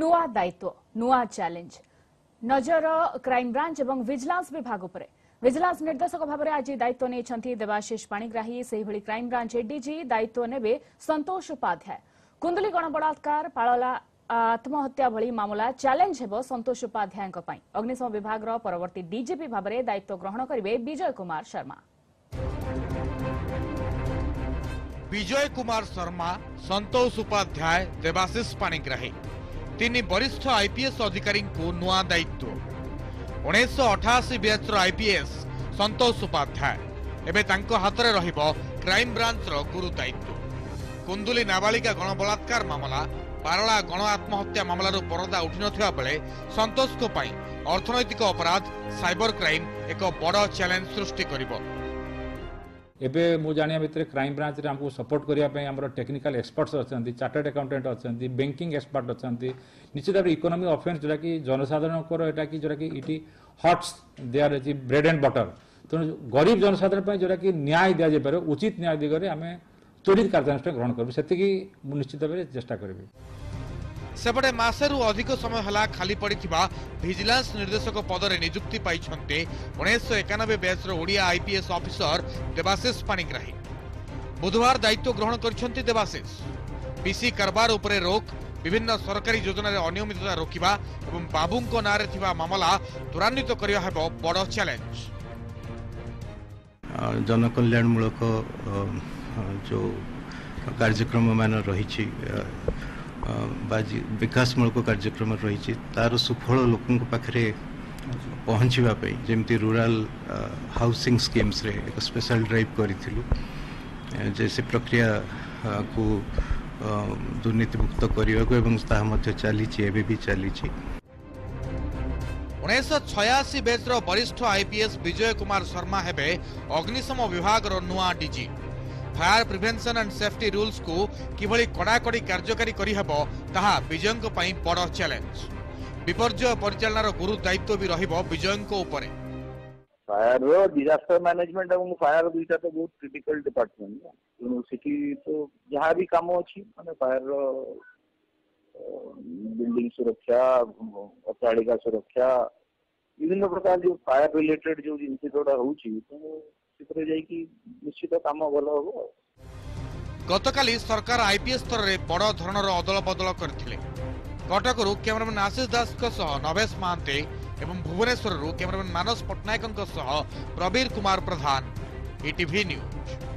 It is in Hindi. नुआ दायित्व नुआ चैलेंज नजर क्राइम ब्रांच एवं विजिलेंस विभाग उपर विजिलेंस निर्देशक भाव में आज दायित्व नहीं देवाशीष पाणीग्राही से क्राइम ब्रांच एडीजी दायित्व ने संतोष उपाध्याय कुंदली गणबलात्कार पाला आत्महत्या भली मामला चैलेंज हेब संतोष उपाध्याय अग्निशम विभाग परवर्ती डीजीपी भाव में दायित्व ग्रहण करेंगे विजय कुमार शर्मा संतोष उपाध्याय देवाशीष पाणीग्राही तीन वरिष्ठ आईपीएस अधिकारी नुआ दायित्व 1988 बैचर आईपीएस संतोष उपाध्याय एवं हाथ में क्राइम ब्रांच गुरु दायित्व कुंदुली नाबालिका गणबलात्कार मामला पारला गण आत्महत्या मामलार परदा उठी नाले संतोष अर्थनैतिक अपराध साइबर क्राइम एक बड़ चैलेंज सृष्टि करिबो। एबे मु जानिया भितर क्राइम ब्रांच रे हमकु सपोर्ट करिया पे हमर टेक्निकल एक्सपर्ट्स अछंती, चार्टर्ड अकाउंटेंट अछंती, बैंकिंग एक्सपर्ट अछंती, निश्चित भाव इकोनॉमिक अफेन्स जोटा कि जनसाधारण को एटा कि जोटा कि इटी हॉट्स दे आर जी ब्रेड एंड बटर तो गरीब जनसाधारण पे जोटा कि न्याय दिया जे पारे उचित न्याय दिगरे आमे त्वरित कार्यानुष्ठान ग्रहण करबे सेतिकी मु निश्चित भाव चेष्टा करबे। सेपटे मासेरू अधिक समय हला खाली पड़िथिबा विजिलेंस निर्देशक पदरे नियुक्ति पाइछन्ते 1991 बैचर ओडिया आईपीएस ऑफिसर देवाशीष पाणीग्राही बुधवार दायित्व ग्रहण करछन्ते। देवाशीष पीसी कारबार उपरे रोक विभिन्न सरकारी योजना रे अनियमितता रोकिबा एवं बाबूंको नारे थिबा मामला त्वरान्वित करिया हेबो बड़ चैलेंज। जनकल्याणमूलक जो कार्यक्रम मान रही विकासमूलक कार्यक्रम रही तार सुफल लोकों पाखे पहुँचापी जमी रूराल हाउसिंग स्कीम्स रे एक स्पेशल ड्राइव करूँ जैसे प्रक्रिया को दुर्नीतिमुक्त करने को चली भी चली 1986 बैचर वरिष्ठ आईपीएस विजय कुमार शर्मा हेबे अग्निशम विभाग नुआ DG. Fire prevention and safety rules को किभली कड़ाकड़ी कार्यकारी करहब ताहा विजयों बड़ चैलेंज। विपर्जय परिचालनार गुरु दायित्व भी रहिबो विजयों उपरे। फायर रो डिजास्टर मैनेजमेंट एवं फायर दुईटा तो बहुत क्रिटिकल डिपार्टमेंट यूनिवर्सिटी तो जहाँ भी काम अच्छी माने फायर रो बिल्डिंग सुरक्षा अट्टाड़िका सुरक्षा विभिन्न प्रकार जो फायर रिलेटेड जो जिनसे जोड़ा होउची तो निश्चित काम भल हम। गतकाली सरकार आईपीएस स्तर में बड़ धरणर अदल बदल करथिले। कटकरू कैमरामैन आशीष दास नवेश महांते एवं Bhubaneswar cameraman Manas Pattnaik Prabir Kumar Pradhan ETV news.